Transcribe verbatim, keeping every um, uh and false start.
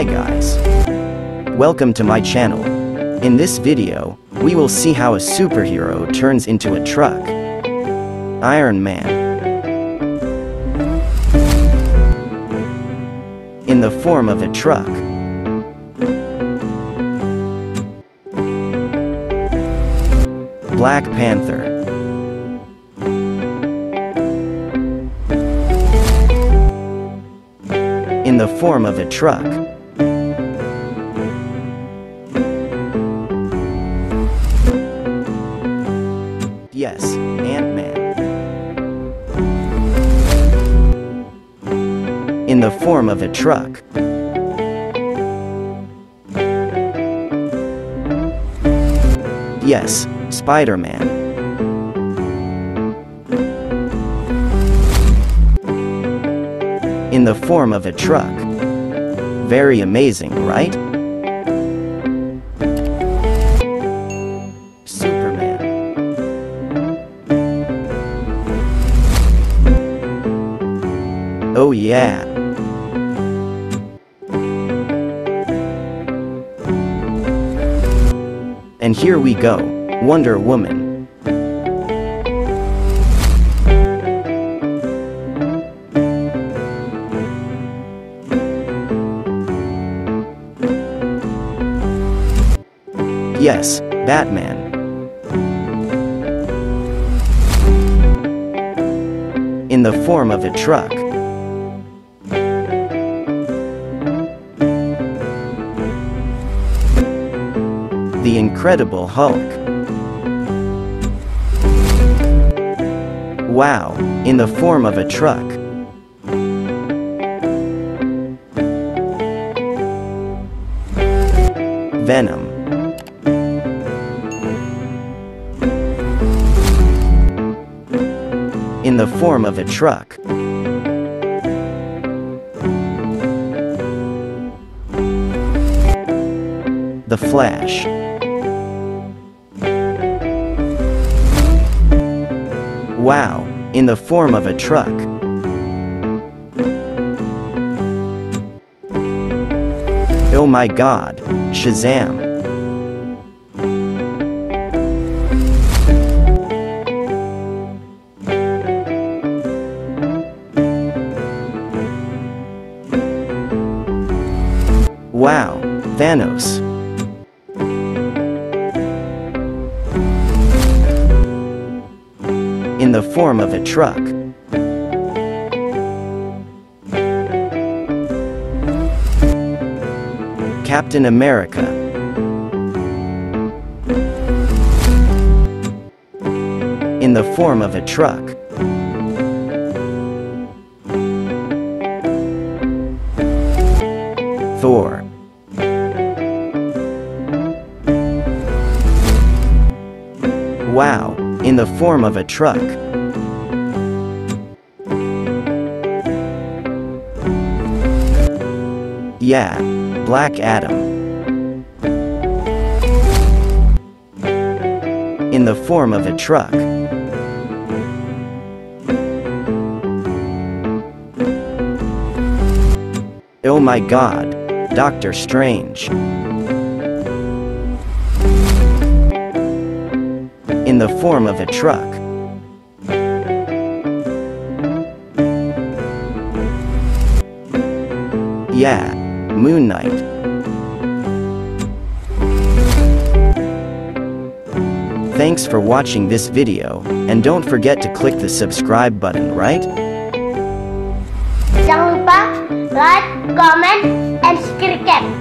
Hi guys. Welcome to my channel. In this video, we will see how a superhero turns into a truck. Iron Man. In the form of a truck. Black Panther. In the form of a truck. Yes, Ant-Man. In the form of a truck. Yes, Spider-Man. In the form of a truck. Very amazing, right? Superman. Oh yeah. And here we go, Wonder Woman. Yes, Batman. In the form of a truck. The Incredible Hulk. Wow, in the form of a truck. Venom. In the form of a truck. The Flash. Wow, in the form of a truck. Oh my God, Shazam. Wow, Thanos. In the form of a truck. Captain America. In the form of a truck. Thor. Wow, in the form of a truck. Yeah, Black Adam. In the form of a truck. Oh my God, Doctor Strange. In the form of a truck. Yeah, Moon Knight. Thanks for watching this video, and don't forget to click the subscribe button, right? Jangan lupa like, comment, and subscribe.